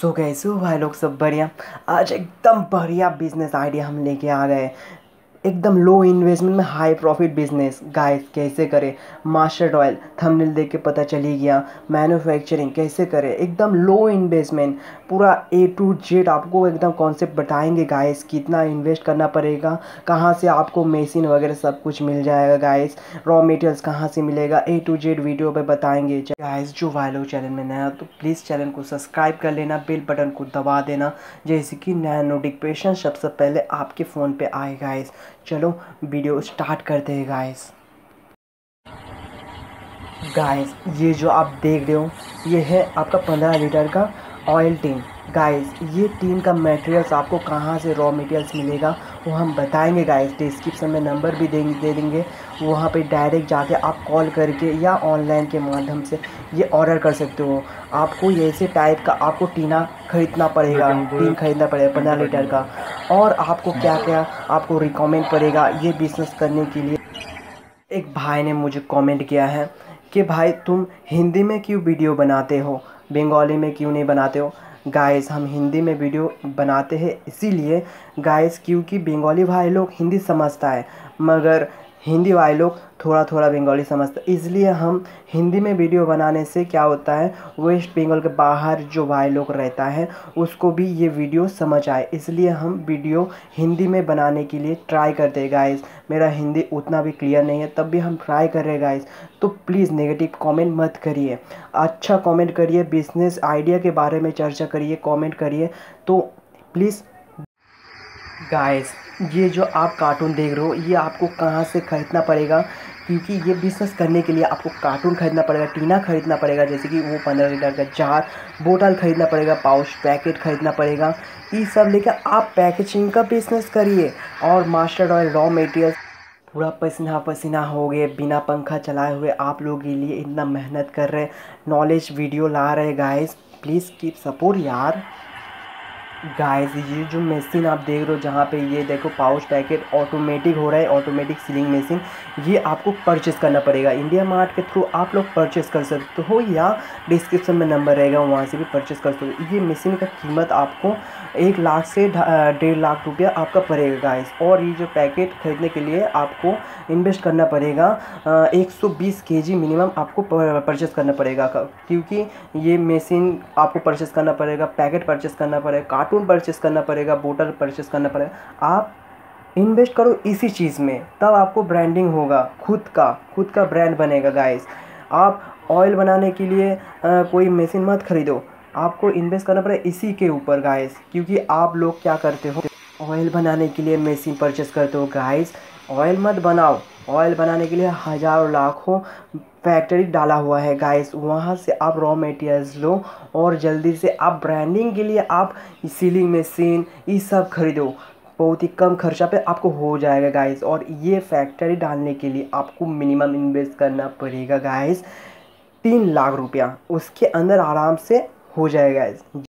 सो कैसे हो भाई लोग सब बढ़िया। आज एकदम बढ़िया बिजनेस आइडिया हम लेके आ रहे हैं, एकदम लो इन्वेस्टमेंट में हाई प्रॉफिट बिजनेस। गाइस कैसे करें, मास्टर्ड ऑयल थंबनेल देख के पता चली गया। मैन्युफैक्चरिंग कैसे करें, एकदम लो इन्वेस्टमेंट, पूरा ए टू जेड आपको एकदम कॉन्सेप्ट बताएंगे गाइस। कितना इन्वेस्ट करना पड़ेगा, कहाँ से आपको मशीन वगैरह सब कुछ मिल जाएगा गाइस, रॉ मटेरियल्स कहाँ से मिलेगा, ए टू जेड वीडियो पर बताएंगे गाइस। जो भाई लोग चैनल में नया तो प्लीज़ चैनल को सब्सक्राइब कर लेना, बेल बटन को दबा देना, जैसे कि नया नोटिफिकेशन सबसे पहले आपके फ़ोन पर आए गाइस। चलो वीडियो स्टार्ट करते हैं गाइस। गाइस ये जो आप देख रहे हो ये है आपका 15 लीटर का ऑयल टीन। गाइस ये टीन का मटेरियल्स आपको कहाँ से रॉ मटेरियल्स मिलेगा वो हम बताएंगे गाइस। डिस्क्रिप्शन में नंबर भी दे देंगे, वहाँ पे डायरेक्ट जाके आप कॉल करके या ऑनलाइन के माध्यम से ये ऑर्डर कर सकते हो। आपको ऐसे टाइप का आपको टीना खरीदना पड़ेगा, टीन खरीदना पड़ेगा 15 लीटर का। और आपको क्या क्या आपको रिकमेंड पड़ेगा ये बिज़नेस करने के लिए। एक भाई ने मुझे कॉमेंट किया है कि भाई तुम हिंदी में क्यों वीडियो बनाते हो, बंगाली में क्यों नहीं बनाते हो। गाइस हम हिंदी में वीडियो बनाते हैं इसीलिए गाइस, क्योंकि बंगाली भाई लोग हिंदी समझता है मगर हिंदी भाई लोग थोड़ा थोड़ा बंगाली समझता है। इसलिए हम हिंदी में वीडियो बनाने से क्या होता है, वेस्ट बंगाल के बाहर जो भाई लोग रहता है उसको भी ये वीडियो समझ आए, इसलिए हम वीडियो हिंदी में बनाने के लिए ट्राई करते हैं गाइस। मेरा हिंदी उतना भी क्लियर नहीं है तब भी हम ट्राई कर रहे हैं गाइस, तो प्लीज़ नेगेटिव कमेंट मत करिए, अच्छा कमेंट करिए, बिजनेस आइडिया के बारे में चर्चा करिए, कमेंट करिए तो प्लीज़। गाइस ये जो आप कार्टून देख रहे हो ये आपको कहाँ से ख़रीदना पड़ेगा, क्योंकि ये बिज़नेस करने के लिए आपको कार्टून खरीदना पड़ेगा, टीना खरीदना पड़ेगा, जैसे कि वो 15 लीटर का जार, बोतल खरीदना पड़ेगा, पाउच पैकेट खरीदना पड़ेगा। ये सब लेकर आप पैकेजिंग का बिज़नेस करिए। और मास्टर्ड ऑयल रॉ मटेरियल्स, पूरा पसीना पसीना हो गए, बिना पंखा चलाए हुए आप लोग के लिए इतना मेहनत कर रहे, नॉलेज वीडियो ला रहे गाइस, प्लीज़ कीप सपोर्ट यार। गाइस ये जो मशीन आप देख रहे हो, जहाँ पे ये देखो पाउच पैकेट ऑटोमेटिक हो रहा है, ऑटोमेटिक सीलिंग मशीन, ये आपको परचेस करना पड़ेगा। इंडिया मार्ट के थ्रू आप लोग परचेस कर सकते हो या डिस्क्रिप्शन में नंबर रहेगा वहाँ से भी परचेस कर सकते हो। ये मशीन का कीमत आपको 1 लाख से 1.5 लाख रुपया आपका पड़ेगा गाइस। और ये जो पैकेट खरीदने के लिए आपको इन्वेस्ट करना पड़ेगा 120 kg मिनिमम आपको परचेस करना पड़ेगा, क्योंकि ये मशीन आपको परचेस करना पड़ेगा, पैकेट परचेस करना पड़ेगा, कार्टून परचेस करना पड़ेगा, बोतल परचेस करना पड़ेगा। आप इन्वेस्ट करो इसी चीज़ में, तब आपको ब्रांडिंग होगा, खुद का ब्रांड बनेगा गाइस। आप ऑयल बनाने के लिए कोई मशीन मत खरीदो, आपको इन्वेस्ट करना पड़ेगा इसी के ऊपर गाइस, क्योंकि आप लोग क्या करते हो, ऑयल बनाने के लिए मशीन परचेस करते हो गाइस। ऑयल मत बनाओ, ऑयल बनाने के लिए हज़ारों लाखों फैक्ट्री डाला हुआ है गाइस, वहाँ से आप रॉ मटेरियल्स लो और जल्दी से आप ब्रांडिंग के लिए आप सीलिंग मशीन ये सब खरीदो, बहुत ही कम खर्चा पे आपको हो जाएगा गाइस। और ये फैक्ट्री डालने के लिए आपको मिनिमम इन्वेस्ट करना पड़ेगा गाइस 3 लाख रुपया, उसके अंदर आराम से हो जाएगा गाइस।